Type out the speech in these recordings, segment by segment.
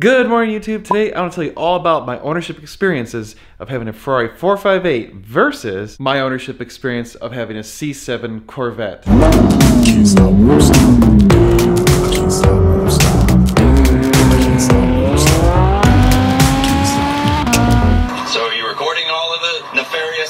Good morning, YouTube. Today, I want to tell you all about my ownership experiences of having a Ferrari 458 versus my ownership experience of having a C7 Corvette.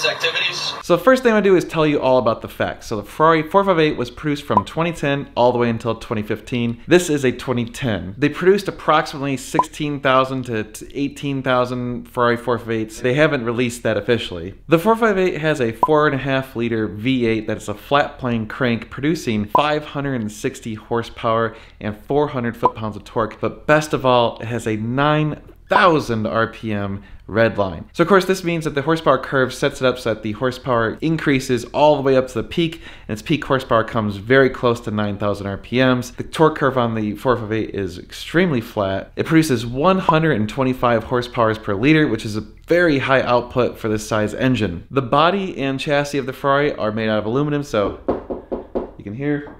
Activities. So the first thing I'm gonna do is tell you all about the facts. So the Ferrari 458 was produced from 2010 all the way until 2015. This is a 2010. They produced approximately 16,000 to 18,000 Ferrari 458s. They haven't released that officially. The 458 has a 4.5-liter V8 that's a flat plane crank producing 560 horsepower and 400 foot-pounds of torque. But best of all, it has a 9,000 RPM red line. So of course this means that the horsepower curve sets it up so that the horsepower increases all the way up to the peak, and its peak horsepower comes very close to 9,000 RPMs. The torque curve on the 458 is extremely flat. It produces 125 horsepowers per liter, which is a very high output for this size engine. The body and chassis of the Ferrari are made out of aluminum, so you can hear.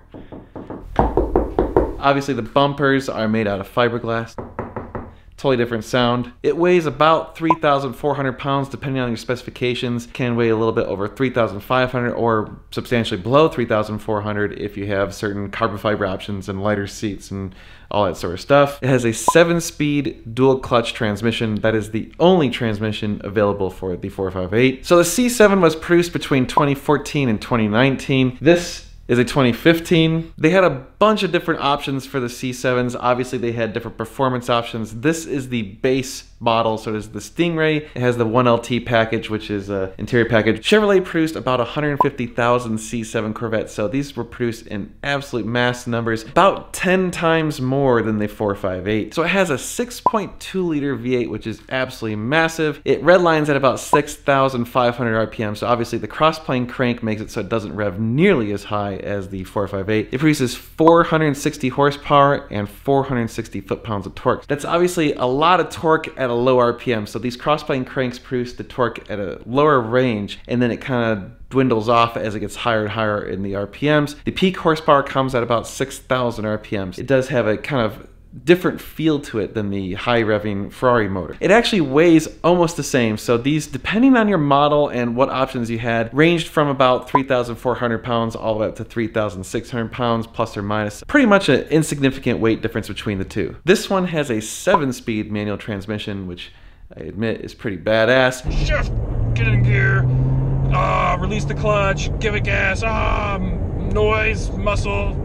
Obviously the bumpers are made out of fiberglass. Totally different sound. It weighs about 3,400 pounds depending on your specifications. Can weigh a little bit over 3,500 or substantially below 3,400 if you have certain carbon fiber options and lighter seats and all that sort of stuff. It has a 7-speed dual clutch transmission. That is the only transmission available for the 458. So the C7 was produced between 2014 and 2019. This is a 2015. They had a bunch of different options for the C7s. Obviously they had different performance options. This is the base model, so does the Stingray. It has the 1LT package, which is an interior package. Chevrolet produced about 150,000 C7 Corvettes, so these were produced in absolute mass numbers, about 10 times more than the 458. So it has a 6.2-liter V8, which is absolutely massive. It redlines at about 6,500 RPM, so obviously the cross-plane crank makes it so it doesn't rev nearly as high as the 458. It produces 460 horsepower and 460 foot-pounds of torque. That's obviously a lot of torque at a low RPM, so these cross-plane cranks produce the torque at a lower range, and then it kind of dwindles off as it gets higher and higher in the RPMs. The peak horsepower comes at about 6,000 RPMs. It does have a kind of different feel to it than the high revving Ferrari motor. It actually weighs almost the same, so these, depending on your model and what options you had, ranged from about 3,400 pounds all the way up to 3,600 pounds, plus or minus. Pretty much an insignificant weight difference between the two. This one has a 7-speed manual transmission, which I admit is pretty badass. Shift, get in gear, release the clutch, give it gas, noise, muscle,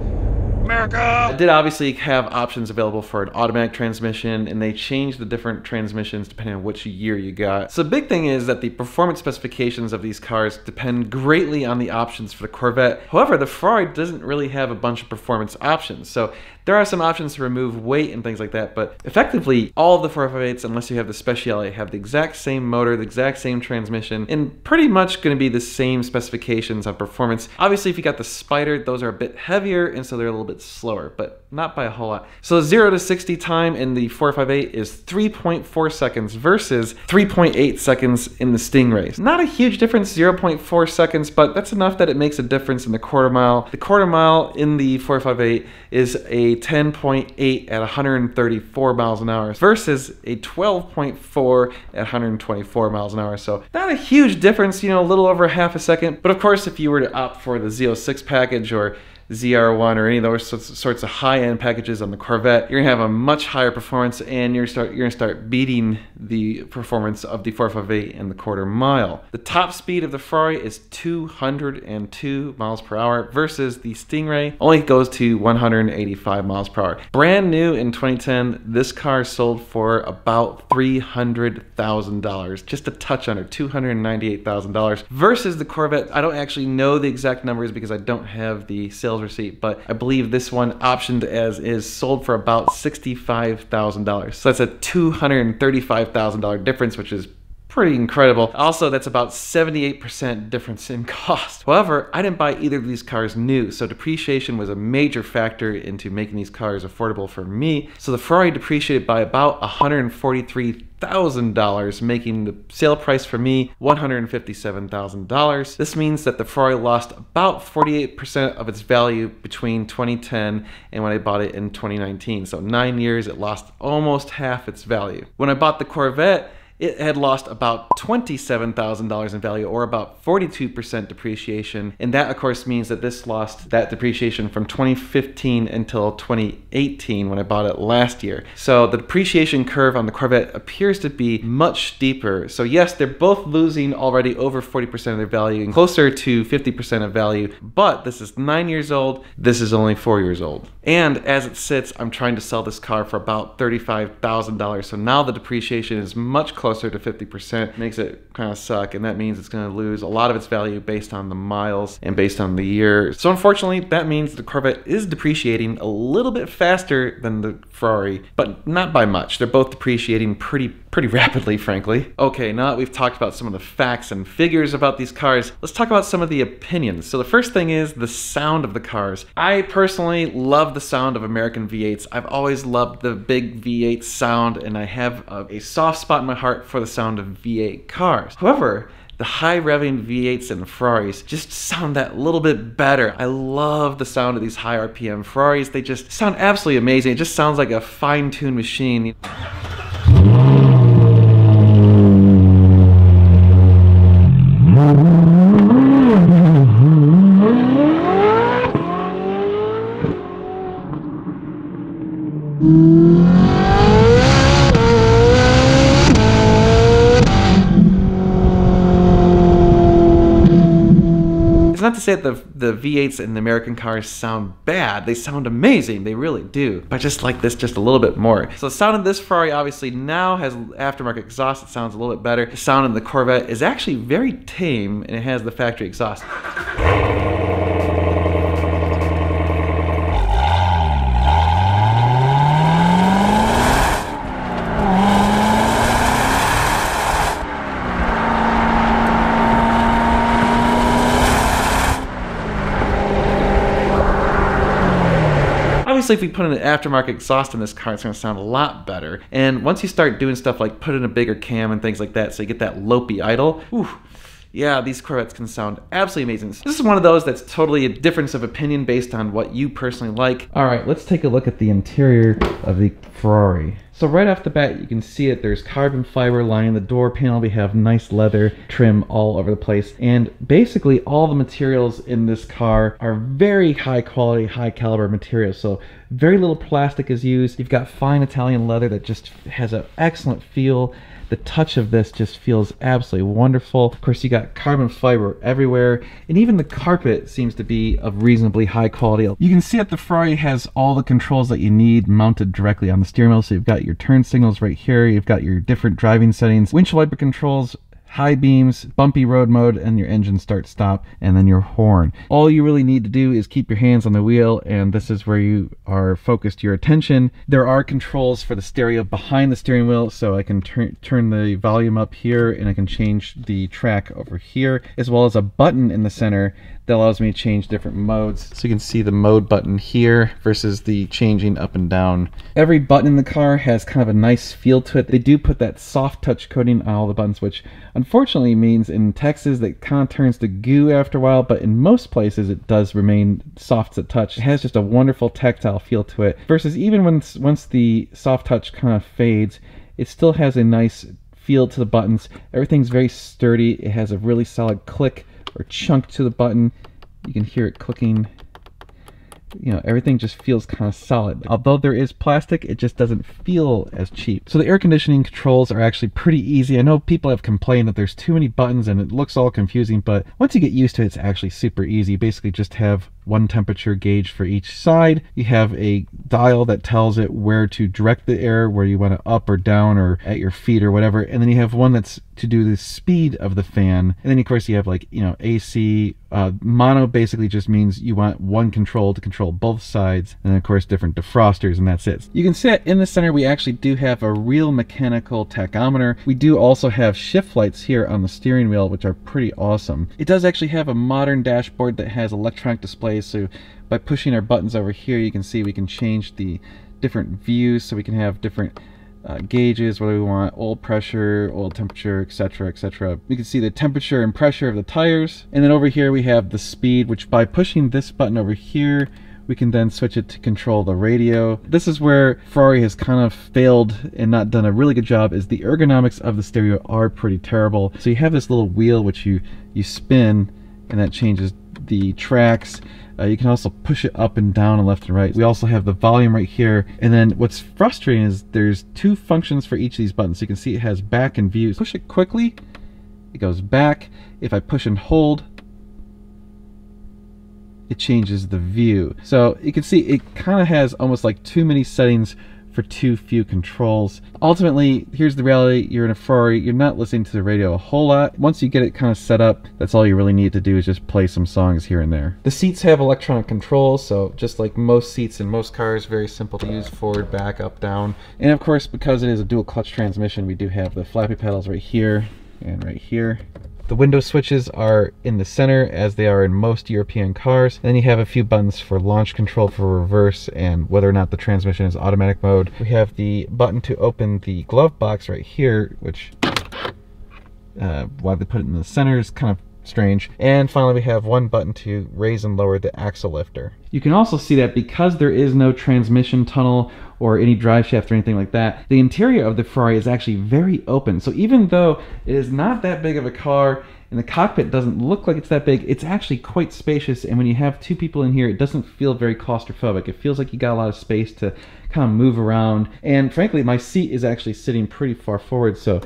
America. It did obviously have options available for an automatic transmission, and they changed the different transmissions depending on which year you got. So the big thing is that the performance specifications of these cars depend greatly on the options for the Corvette. However, the Ferrari doesn't really have a bunch of performance options. So there are some options to remove weight and things like that, but effectively all of the 458s, unless you have the Speciale, have the exact same motor, the exact same transmission, and pretty much gonna be the same specifications on performance. Obviously, if you got the Spider, those are a bit heavier, and so they're a little bit slower, but not by a whole lot. So 0 to 60 time in the 458 is 3.4 seconds versus 3.8 seconds in the Stingrays. Not a huge difference, 0.4 seconds, but that's enough that it makes a difference in the quarter mile. The quarter mile in the 458 is a 10.8 at 134 miles an hour versus a 12.4 at 124 miles an hour. So not a huge difference, you know, a little over half a second. But of course, if you were to opt for the Z06 package or ZR1 or any of those sorts of high-end packages on the Corvette, you're gonna have a much higher performance, and you're gonna start beating the performance of the 458 in the quarter mile. The top speed of the Ferrari is 202 miles per hour versus the Stingray only goes to 185 miles per hour. Brand new in 2010, this car sold for about $300,000, just a touch under $298,000 versus the Corvette. I don't actually know the exact numbers because I don't have the sales receipt, but I believe this one, optioned as is, sold for about $65,000. So that's a $235,000 difference, which is pretty incredible. Also, that's about 78% difference in cost. However, I didn't buy either of these cars new, so depreciation was a major factor into making these cars affordable for me. So the Ferrari depreciated by about $143,000, making the sale price for me $157,000. This means that the Ferrari lost about 48% of its value between 2010 and when I bought it in 2019. So 9 years, it lost almost half its value. When I bought the Corvette, it had lost about $27,000 in value, or about 42% depreciation. And that, of course, means that this lost that depreciation from 2015 until 2018 when I bought it last year. So the depreciation curve on the Corvette appears to be much steeper. So yes, they're both losing already over 40% of their value and closer to 50% of value, but this is 9 years old. This is only 4 years old. And as it sits, I'm trying to sell this car for about $35,000. So now the depreciation is much closer to 50%, makes it kind of suck, and that means it's going to lose a lot of its value based on the miles and based on the year. So unfortunately, that means the Corvette is depreciating a little bit faster than the Ferrari, but not by much. They're both depreciating pretty rapidly, frankly. Okay, now that we've talked about some of the facts and figures about these cars, let's talk about some of the opinions. So the first thing is the sound of the cars. I personally love the sound of American V8s. I've always loved the big V8 sound, and I have a soft spot in my heart for the sound of V8 cars. However, the high revving V8s and Ferraris just sound that little bit better. I love the sound of these high RPM Ferraris. They just sound absolutely amazing. It just sounds like a fine-tuned machine. Not to say that the V8s in the American cars sound bad. They sound amazing. They really do. But I just like this just a little bit more. So the sound of this Ferrari obviously now has aftermarket exhaust. It sounds a little bit better. The sound of the Corvette is actually very tame, and it has the factory exhaust. If we put in an aftermarket exhaust in this car, it's going to sound a lot better. And once you start doing stuff like put in a bigger cam and things like that, so you get that lopey idle, ooh, yeah, these Corvettes can sound absolutely amazing. This is one of those that's totally a difference of opinion based on what you personally like. All right, let's take a look at the interior of the Ferrari. So right off the bat, you can see it. There's carbon fiber lining the door panel. We have nice leather trim all over the place. And basically all the materials in this car are very high quality, high caliber materials. So very little plastic is used. You've got fine Italian leather that just has an excellent feel. The touch of this just feels absolutely wonderful. Of course, you got carbon fiber everywhere, and even the carpet seems to be of reasonably high quality. You can see that the Ferrari has all the controls that you need mounted directly on the steering wheel. So you've got your turn signals right here, you've got your different driving settings, windshield wiper controls, high beams, bumpy road mode, and your engine start stop, and then your horn. All you really need to do is keep your hands on the wheel, and this is where you are focused your attention. There are controls for the stereo behind the steering wheel, so I can turn the volume up here, and I can change the track over here, as well as a button in the center that allows me to change different modes. So you can see the mode button here versus the changing up and down. Every button in the car has kind of a nice feel to it. They do put that soft touch coating on all the buttons, which unfortunately means in Texas that kind of turns to goo after a while, but in most places it does remain soft to touch. It has just a wonderful tactile feel to it, versus even once the soft touch kind of fades, it still has a nice feel to the buttons. Everything's very sturdy. It has a really solid click or chunk to the button. You can hear it clicking. You know, everything just feels kind of solid. Although there is plastic, it just doesn't feel as cheap. So the air conditioning controls are actually pretty easy. I know people have complained that there's too many buttons and it looks all confusing, but once you get used to it, it's actually super easy. You basically just have one temperature gauge for each side. You have a dial that tells it where to direct the air, where you want to up or down or at your feet or whatever. And then you have one that's to do the speed of the fan. And then of course you have, like, you know, AC. Mono basically just means you want one control to control control both sides, and of course different defrosters, and that's it. You can see in the center we actually do have a real mechanical tachometer. We do also have shift lights here on the steering wheel, which are pretty awesome. It does actually have a modern dashboard that has electronic displays, so by pushing our buttons over here you can see we can change the different views, so we can have different gauges, whether we want oil pressure, oil temperature, etc., etc. We can see the temperature and pressure of the tires. And then over here we have the speed, which by pushing this button over here we can then switch it to control the radio. This is where Ferrari has kind of failed and not done a really good job, is the ergonomics of the stereo are pretty terrible. So you have this little wheel which you spin, and that changes the tracks. You can also push it up and down and left and right. We also have the volume right here. And then what's frustrating is there's two functions for each of these buttons. So you can see it has back and views. Push it quickly, it goes back. If I push and hold, it changes the view. So you can see it kind of has almost like too many settings for too few controls. Ultimately, here's the reality, you're in a Ferrari, you're not listening to the radio a whole lot. Once you get it kind of set up, that's all you really need to do is just play some songs here and there. The seats have electronic controls, so just like most seats in most cars, very simple to use, forward, back, up, down. And of course, because it is a dual clutch transmission, we do have the flappy paddles right here and right here. The window switches are in the center, as they are in most European cars. And then you have a few buttons for launch control, for reverse, and whether or not the transmission is automatic mode. We have the button to open the glove box right here, which why they put it in the center is kind of strange. And finally, we have one button to raise and lower the axle lifter. You can also see that because there is no transmission tunnel or any drive shaft or anything like that, the interior of the Ferrari is actually very open. So even though it is not that big of a car and the cockpit doesn't look like it's that big, it's actually quite spacious. And when you have two people in here, it doesn't feel very claustrophobic. It feels like you got a lot of space to kind of move around. And frankly, my seat is actually sitting pretty far forward, so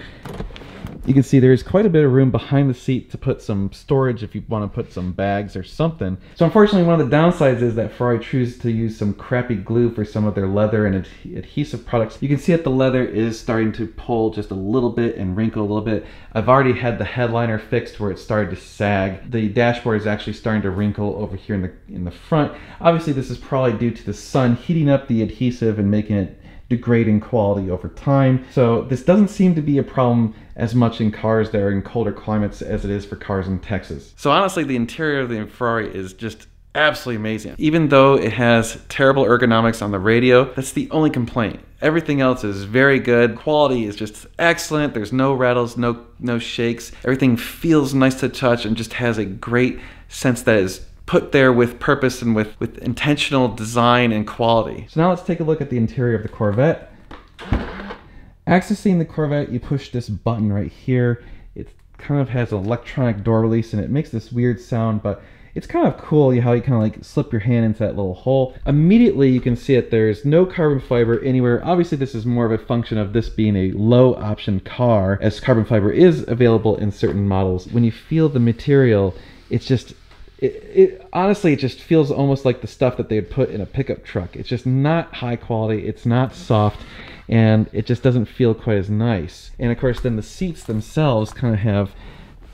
you can see there is quite a bit of room behind the seat to put some storage if you want to put some bags or something. So unfortunately, one of the downsides is that Ferrari chooses to use some crappy glue for some of their leather and adhesive products. You can see that the leather is starting to pull just a little bit and wrinkle a little bit. I've already had the headliner fixed where it started to sag. The dashboard is actually starting to wrinkle over here in the front. Obviously, this is probably due to the sun heating up the adhesive and making it degrade in quality over time. So this doesn't seem to be a problem as much in cars that are in colder climates as it is for cars in Texas. So honestly, the interior of the Ferrari is just absolutely amazing. Even though it has terrible ergonomics on the radio, that's the only complaint. Everything else is very good. Quality is just excellent. There's no rattles, no shakes. Everything feels nice to touch and just has a great sense that is put there with purpose and with intentional design and quality. So now let's take a look at the interior of the Corvette. Accessing the Corvette, you push this button right here. It kind of has an electronic door release and it makes this weird sound, but it's kind of cool how you kind of like slip your hand into that little hole. Immediately you can see that there's no carbon fiber anywhere. Obviously this is more of a function of this being a low option car, as carbon fiber is available in certain models. When you feel the material, it's just, honestly, it just feels almost like the stuff that they would put in a pickup truck. It's just not high quality, it's not soft, and it just doesn't feel quite as nice. And of course, then the seats themselves kind of have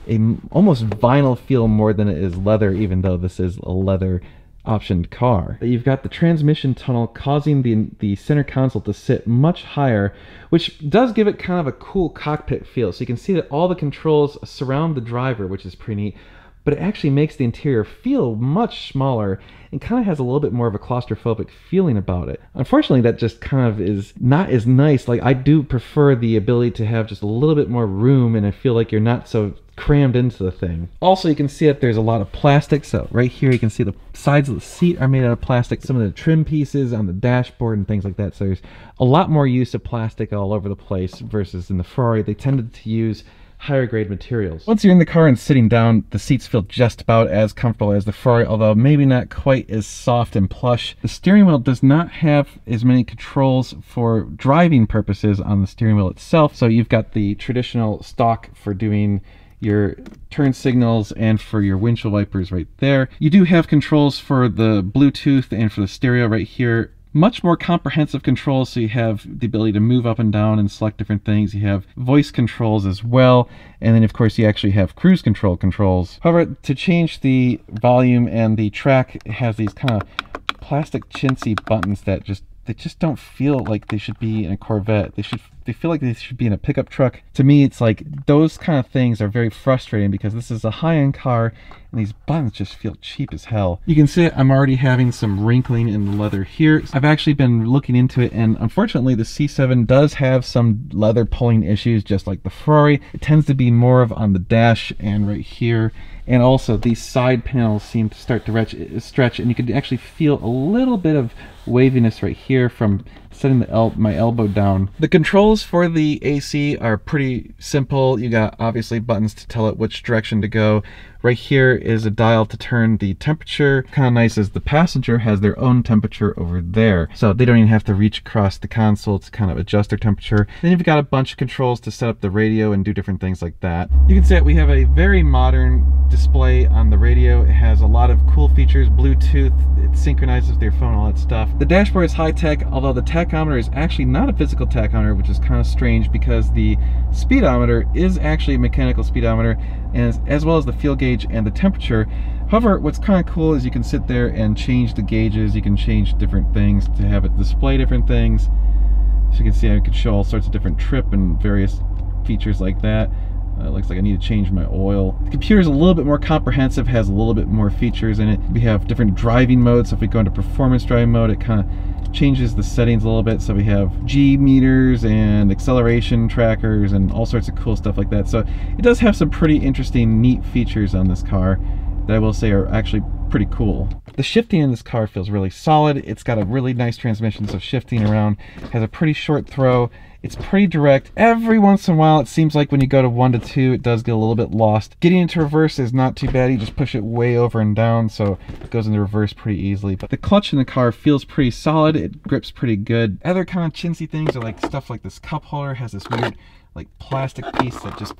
a almost vinyl feel more than it is leather, even though this is a leather optioned car. You've got the transmission tunnel causing the center console to sit much higher, which does give it kind of a cool cockpit feel. So you can see that all the controls surround the driver, which is pretty neat, but it actually makes the interior feel much smaller and kind of has a little bit more of a claustrophobic feeling about it. Unfortunately, that just kind of is not as nice. Like, I do prefer the ability to have just a little bit more room, and I feel like you're not so crammed into the thing. Also, you can see that there's a lot of plastic. So right here, you can see the sides of the seat are made out of plastic. Some of the trim pieces on the dashboard and things like that. So there's a lot more use of plastic all over the place versus in the Ferrari. They tended to use higher grade materials. Once you're in the car and sitting down, the seats feel just about as comfortable as the Ferrari, although maybe not quite as soft and plush. The steering wheel does not have as many controls for driving purposes on the steering wheel itself. So you've got the traditional stalk for doing your turn signals and for your windshield wipers right there. You do have controls for the Bluetooth and for the stereo right here. Much more comprehensive controls, so you have the ability to move up and down and select different things. You have voice controls as well, and then of course you actually have cruise control controls. However, to change the volume and the track, it has these kind of plastic chintzy buttons that just don't feel like they should be in a Corvette. They feel like they should be in a pickup truck. To me, it's like those kind of things are very frustrating because this is a high-end car and these buttons just feel cheap as hell. You can see I'm already having some wrinkling in the leather here. I've actually been looking into it, and unfortunately the C7 does have some leather pulling issues just like the Ferrari. It tends to be more of on the dash and right here. And also these side panels seem to start to stretch, and you can actually feel a little bit of waviness right here from setting the my elbow down. The controls for the AC are pretty simple. You got obviously buttons to tell it which direction to go. Right here is a dial to turn the temperature. Kind of nice is the passenger has their own temperature over there, so they don't even have to reach across the console to kind of adjust their temperature. Then you've got a bunch of controls to set up the radio and do different things like that. You can see that we have a very modern display on the radio. It has a lot of cool features, Bluetooth, it synchronizes with your phone, all that stuff. The dashboard is high-tech, although the tachometer is actually not a physical tachometer, which is kind of strange because the speedometer is actually a mechanical speedometer, as well as the fuel gauge and the temperature. However, what's kind of cool is you can sit there and change the gauges. You can change different things to have it display different things. So you can see I could show all sorts of different trip and various features like that. It looks like I need to change my oil. The computer is a little bit more comprehensive, has a little bit more features in it. We have different driving modes. So if we go into performance driving mode, it kind of changes the settings a little bit. So we have G meters and acceleration trackers and all sorts of cool stuff like that. So it does have some pretty interesting, neat features on this car that I will say are actually pretty cool. The shifting in this car feels really solid. It's got a really nice transmission, so shifting around has a pretty short throw. It's pretty direct. Every once in a while, it seems like when you go to 1 to 2, it does get a little bit lost. Getting into reverse is not too bad. You just push it way over and down, so it goes into reverse pretty easily. But the clutch in the car feels pretty solid. It grips pretty good. Other kind of chintzy things are like stuff like this cup holder has this weird like plastic piece that just,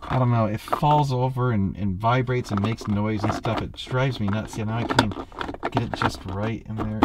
I don't know, it falls over and vibrates and makes noise and stuff. It drives me nuts. Yeah, now I can't get it just right in there.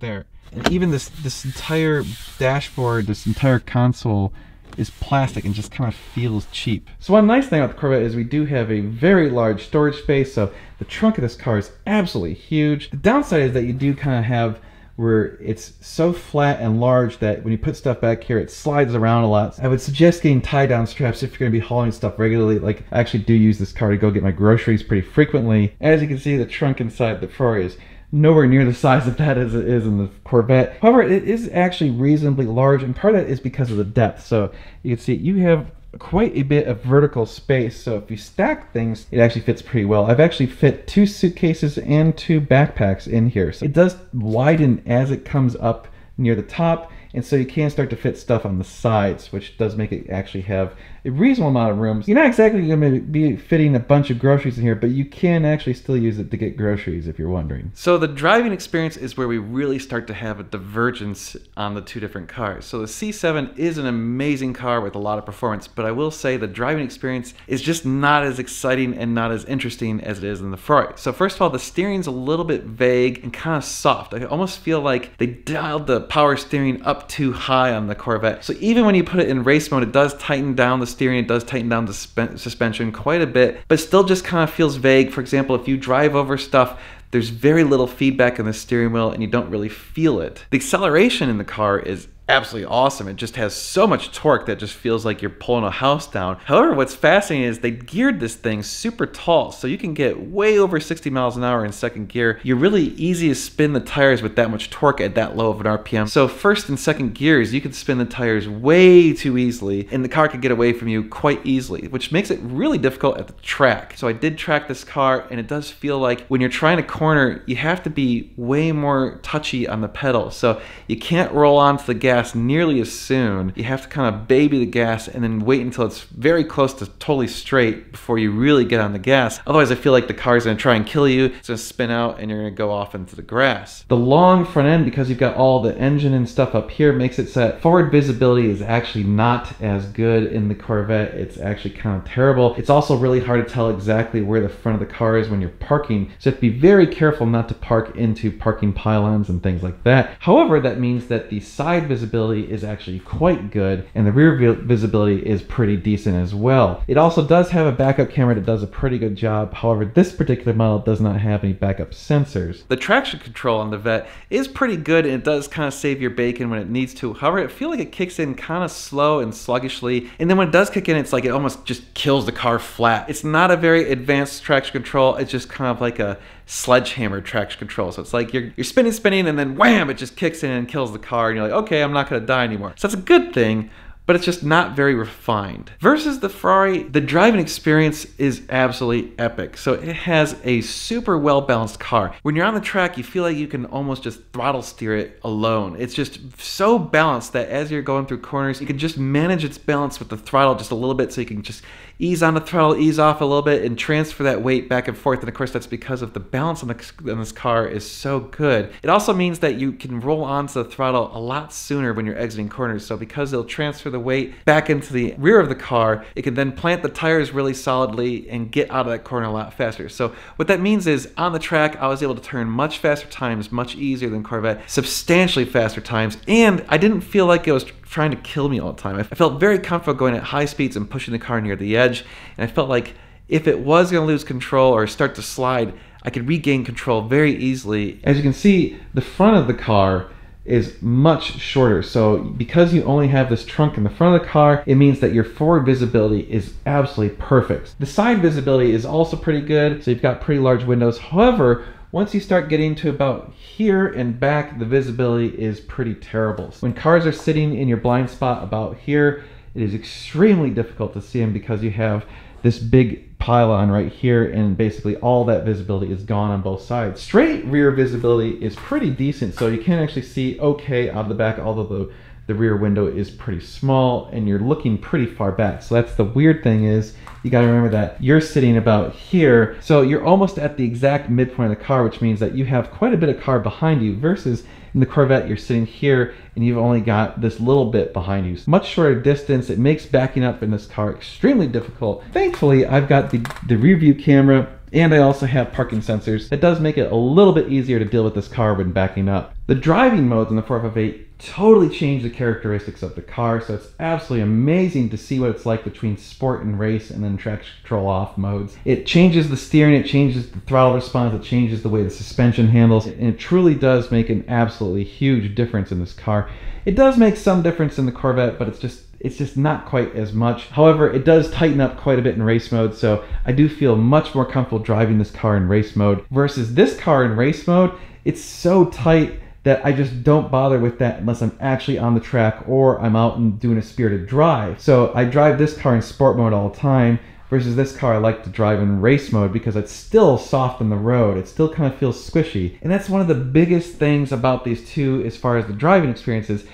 There. And even this entire dashboard, this entire console is plastic and just kind of feels cheap. So one nice thing about the Corvette is we do have a very large storage space, so the trunk of this car is absolutely huge. The downside is that you do kind of have where it's so flat and large that when you put stuff back here, it slides around a lot. I would suggest getting tie-down straps if you're going to be hauling stuff regularly. Like, I actually do use this car to go get my groceries pretty frequently. As you can see, the trunk inside the Ferrari is nowhere near the size of that as it is in the Corvette. However, it is actually reasonably large, and part of that is because of the depth. So you can see you have quite a bit of vertical space, so if you stack things, it actually fits pretty well. I've actually fit 2 suitcases and 2 backpacks in here. So it does widen as it comes up near the top, and so you can start to fit stuff on the sides, which does make it actually have a reasonable amount of room. You're not exactly going to be fitting a bunch of groceries in here, but you can actually still use it to get groceries if you're wondering. So the driving experience is where we really start to have a divergence on the two different cars. So the C7 is an amazing car with a lot of performance, but I will say the driving experience is just not as exciting and not as interesting as it is in the Ferrari. So first of all, the steering's a little bit vague and kind of soft. I almost feel like they dialed the power steering up too high on the Corvette. So even when you put it in race mode, it does tighten down the steering, it does tighten down the suspension quite a bit, but still just kind of feels vague. For example, if you drive over stuff, there's very little feedback in the steering wheel and you don't really feel it. The acceleration in the car is absolutely awesome. It just has so much torque that just feels like you're pulling a house down. However, what's fascinating is they geared this thing super tall, so you can get way over 60 miles an hour in second gear. You're really easy to spin the tires with that much torque at that low of an RPM. So first and second gears, you can spin the tires way too easily, and the car could get away from you quite easily, which makes it really difficult at the track. So I did track this car, and it does feel like when you're trying to corner, you have to be way more touchy on the pedal. So you can't roll onto the gas nearly as soon. You have to kind of baby the gas and then wait until it's very close to totally straight before you really get on the gas. Otherwise, I feel like the car's gonna try and kill you. It's gonna spin out and you're gonna go off into the grass. The long front end, because you've got all the engine and stuff up here, makes it set. Forward visibility is actually not as good in the Corvette. It's actually kind of terrible. It's also really hard to tell exactly where the front of the car is when you're parking. So you have to be very careful not to park into parking pylons and things like that. However, that means that the side visibility visibility is actually quite good, and the rear visibility is pretty decent as well. It also does have a backup camera that does a pretty good job. However, this particular model does not have any backup sensors. The traction control on the Vette is pretty good, and it does kind of save your bacon when it needs to. However, I feel like it kicks in kind of slow and sluggishly, and then when it does kick in, it's like it almost just kills the car flat. It's not a very advanced traction control. It's just kind of like a sledgehammer traction control. So it's like you're spinning, and then wham, it just kicks in and kills the car, and you're like, okay, I'm not gonna die anymore. So that's a good thing, but it's just not very refined. Versus the Ferrari, the driving experience is absolutely epic. So it has a super well-balanced car. When you're on the track, you feel like you can almost just throttle steer it alone. It's just so balanced that as you're going through corners, you can just manage its balance with the throttle just a little bit, so you can just ease on the throttle, ease off a little bit, and transfer that weight back and forth. And of course, that's because of the balance on this car is so good. It also means that you can roll onto the throttle a lot sooner when you're exiting corners. So because it'll transfer the weight back into the rear of the car, it can then plant the tires really solidly and get out of that corner a lot faster. So what that means is on the track, I was able to turn much faster times, much easier than Corvette, substantially faster times, and I didn't feel like it was trying to kill me all the time. I felt very comfortable going at high speeds and pushing the car near the edge, and I felt like if it was going to lose control or start to slide, I could regain control very easily. As you can see, the front of the car is much shorter. So because you only have this trunk in the front of the car, it means that your forward visibility is absolutely perfect. The side visibility is also pretty good, so you've got pretty large windows. However, once you start getting to about here and back, the visibility is pretty terrible. When cars are sitting in your blind spot about here, it is extremely difficult to see them because you have this big pylon right here, and basically all that visibility is gone on both sides. Straight rear visibility is pretty decent, so you can actually see okay out of the back, although the rear window is pretty small and you're looking pretty far back. So that's the weird thing, is you gotta remember that you're sitting about here, so you're almost at the exact midpoint of the car, which means that you have quite a bit of car behind you, versus in the Corvette, you're sitting here and you've only got this little bit behind you. Much shorter distance. It makes backing up in this car extremely difficult. Thankfully, I've got the rear view camera, and I also have parking sensors. That does make it a little bit easier to deal with this car when backing up. The driving modes in the 458 totally change the characteristics of the car, so it's absolutely amazing to see what it's like between sport and race, and then traction control off modes. It changes the steering, it changes the throttle response, it changes the way the suspension handles, and it truly does make an absolutely huge difference in this car. It does make some difference in the Corvette, but it's just not quite as much. However, it does tighten up quite a bit in race mode, so I do feel much more comfortable driving this car in race mode. Versus this car in race mode, it's so tight that I just don't bother with that unless I'm actually on the track or I'm out and doing a spirited drive. So I drive this car in sport mode all the time, versus this car I like to drive in race mode because it's still soft on the road. It still kind of feels squishy. And that's one of the biggest things about these two as far as the driving experiences.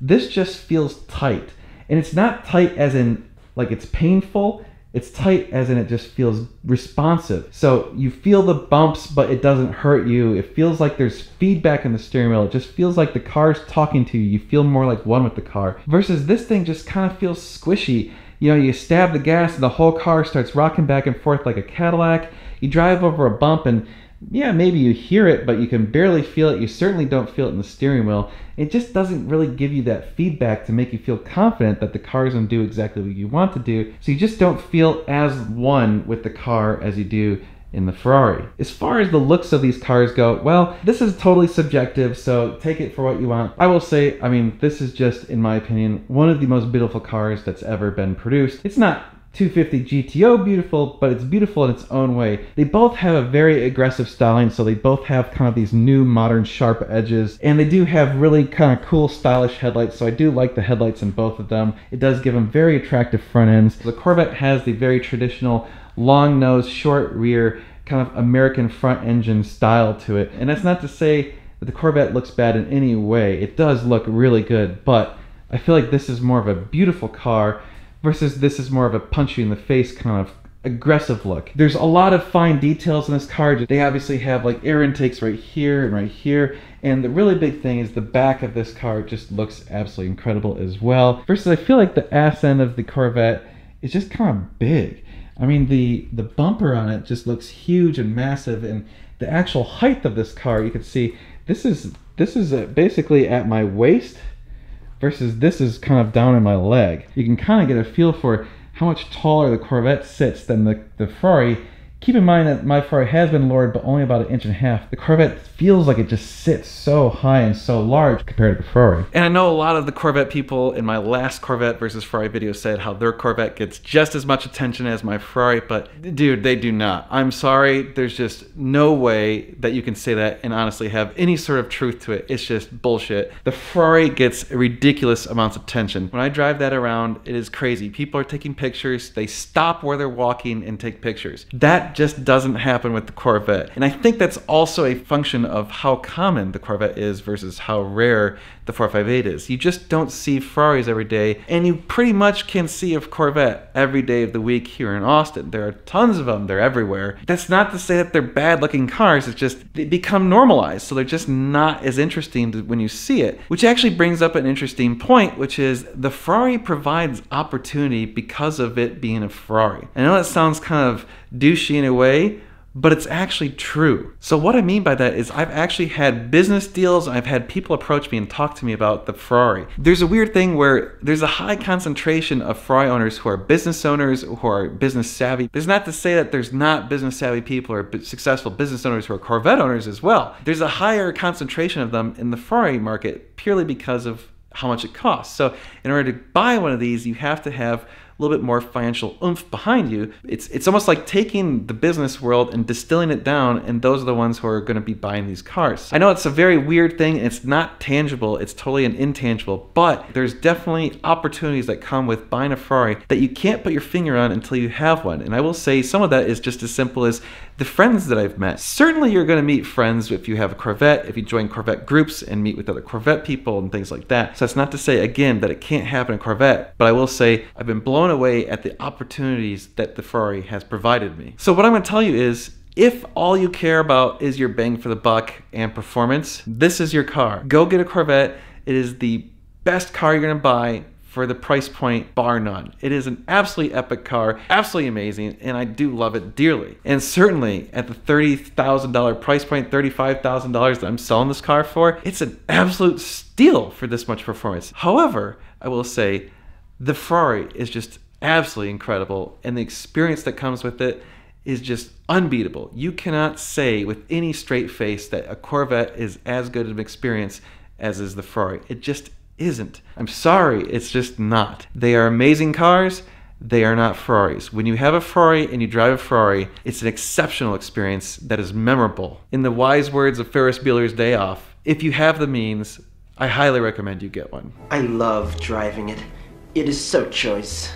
This just feels tight. And it's not tight as in like it's painful. It's tight as in it just feels responsive. So you feel the bumps, but it doesn't hurt you. It feels like there's feedback in the steering wheel. It just feels like the car's talking to you. You feel more like one with the car. Versus this thing just kind of feels squishy. You know, you stab the gas and the whole car starts rocking back and forth like a Cadillac. You drive over a bump and yeah, maybe you hear it, but you can barely feel it. You certainly don't feel it in the steering wheel. It just doesn't really give you that feedback to make you feel confident that the car is going to do exactly what you want to do. So you just don't feel as one with the car as you do in the Ferrari. As far as the looks of these cars go, well, this is totally subjective, so take it for what you want. I will say, I mean, this is just, in my opinion, one of the most beautiful cars that's ever been produced. It's not 250 GTO beautiful, but it's beautiful in its own way. They both have a very aggressive styling, so they both have kind of these new modern sharp edges, and they do have really kind of cool stylish headlights, so I do like the headlights in both of them. It does give them very attractive front ends. The Corvette has the very traditional long nose, short rear, kind of American front engine style to it, and that's not to say that the Corvette looks bad in any way. It does look really good, but I feel like this is more of a beautiful car, versus this is more of a punch you in the face kind of aggressive look. There's a lot of fine details in this car. They obviously have like air intakes right here and right here, and the really big thing is the back of this car just looks absolutely incredible as well. Versus I feel like the ass end of the Corvette is just kind of big. I mean, the bumper on it just looks huge and massive, and the actual height of this car, you can see this is basically at my waist, versus this is kind of down in my leg. You can kind of get a feel for how much taller the Corvette sits than the Ferrari. Keep in mind that my Ferrari has been lowered, but only about 1.5 inches. The Corvette feels like it just sits so high and so large compared to the Ferrari. And I know a lot of the Corvette people in my last Corvette versus Ferrari video said how their Corvette gets just as much attention as my Ferrari, but dude, they do not. I'm sorry, there's just no way that you can say that and honestly have any sort of truth to it. It's just bullshit. The Ferrari gets ridiculous amounts of attention. When I drive that around, it is crazy. People are taking pictures. They stop where they're walking and take pictures. That just doesn't happen with the Corvette. And I think that's also a function of how common the Corvette is versus how rare the 458 is. You just don't see Ferraris every day, and you pretty much can see a Corvette every day of the week here in Austin. There are tons of them, they're everywhere. That's not to say that they're bad looking cars, it's just they become normalized, so they're just not as interesting when you see it. Which actually brings up an interesting point, which is the Ferrari provides opportunity because of it being a Ferrari. I know that sounds kind of douchey in a way, but it's actually true. So what I mean by that is I've actually had business deals, I've had people approach me and talk to me about the Ferrari. There's a weird thing where there's a high concentration of Ferrari owners, who are business savvy. There's not to say that there's not business savvy people or successful business owners who are Corvette owners as well. There's a higher concentration of them in the Ferrari market purely because of how much it costs. So in order to buy one of these, you have to have a little bit more financial oomph behind you. It's almost like taking the business world and distilling it down, and those are the ones who are going to be buying these cars. I know it's a very weird thing, and it's not tangible, it's totally an intangible, but there's definitely opportunities that come with buying a Ferrari that you can't put your finger on until you have one. And I will say some of that is just as simple as the friends that I've met. Certainly you're going to meet friends if you have a Corvette, if you join Corvette groups and meet with other Corvette people and things like that. So that's not to say, again, that it can't happen in Corvette, but I will say I've been blown away at the opportunities that the Ferrari has provided me. So what I'm going to tell you is, if all you care about is your bang for the buck and performance, this is your car. Go get a Corvette. It is the best car you're going to buy for the price point, bar none. It is an absolutely epic car, absolutely amazing, and I do love it dearly. And certainly at the $30,000 price point, $35,000 that I'm selling this car for, it's an absolute steal for this much performance. However, I will say, the Ferrari is just absolutely incredible, and the experience that comes with it is just unbeatable. You cannot say with any straight face that a Corvette is as good of an experience as is the Ferrari. It just isn't. I'm sorry, it's just not. They are amazing cars. They are not Ferraris. When you have a Ferrari and you drive a Ferrari, it's an exceptional experience that is memorable. In the wise words of Ferris Bueller's Day Off, if you have the means, I highly recommend you get one. I love driving it. It is so choice.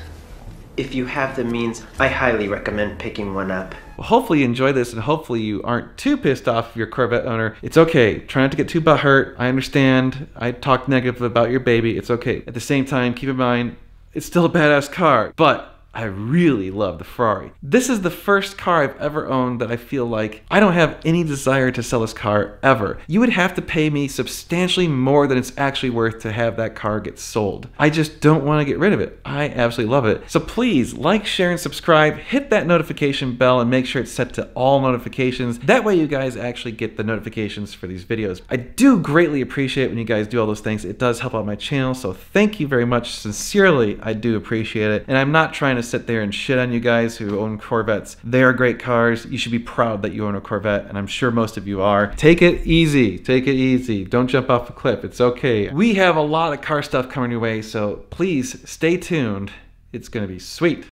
If you have the means, I highly recommend picking one up. Well, hopefully you enjoy this, and hopefully you aren't too pissed off if you're a Corvette owner. It's okay. Try not to get too butthurt. I understand. I talked negative about your baby. It's okay. At the same time, keep in mind, it's still a badass car, but I really love the Ferrari. This is the first car I've ever owned that I feel like I don't have any desire to sell this car ever. You would have to pay me substantially more than it's actually worth to have that car get sold. I just don't want to get rid of it. I absolutely love it. So please like, share, and subscribe. Hit that notification bell and make sure it's set to all notifications. That way you guys actually get the notifications for these videos. I do greatly appreciate when you guys do all those things. It does help out my channel, so thank you very much. Sincerely, I do appreciate it. And I'm not trying to sit there and shit on you guys who own Corvettes. They are great cars. You should be proud that you own a Corvette, and I'm sure most of you are. Take it easy. Take it easy. Don't jump off a cliff. It's okay. We have a lot of car stuff coming your way, so please stay tuned. It's gonna be sweet.